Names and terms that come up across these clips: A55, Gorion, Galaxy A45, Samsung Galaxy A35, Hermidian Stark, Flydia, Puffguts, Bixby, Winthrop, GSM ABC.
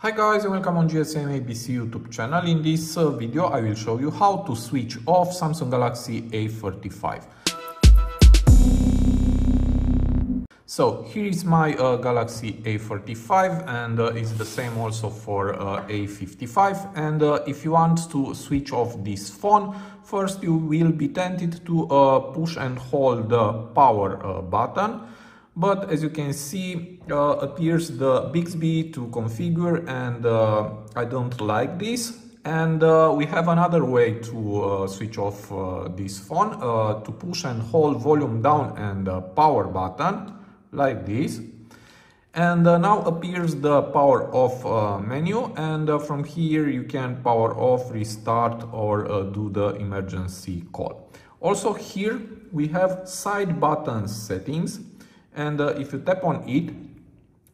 Hi guys and welcome on GSM ABC YouTube channel. In this video I will show you how to switch off Samsung Galaxy A35. So here is my Galaxy A45 and it's the same also for A55, and if you want to switch off this phone, first you will be tempted to push and hold the power button. But as you can see, appears the Bixby to configure, and I don't like this. And we have another way to switch off this phone, to push and hold volume down and power button, like this. And now appears the power off menu, and from here you can power off, restart, or do the emergency call. Also here we have side button settings. And if you tap on it,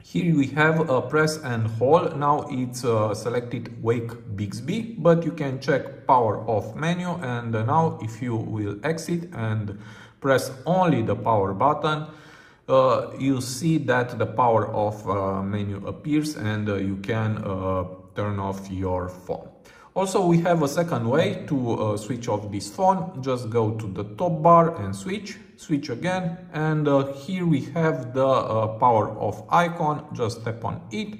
here we have a press and hold. Now it's selected Wake Bixby, but you can check power off menu. And now if you will exit and press only the power button, you see that the power off menu appears, and you can turn off your phone. Also, we have a second way to switch off this phone. Just go to the top bar and switch again, and here we have the power off icon. Just tap on it,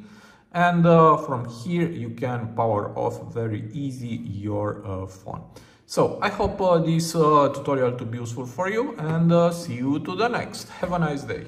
and from here you can power off very easy your phone. So I hope this tutorial to be useful for you, and see you to the next. Have a nice day.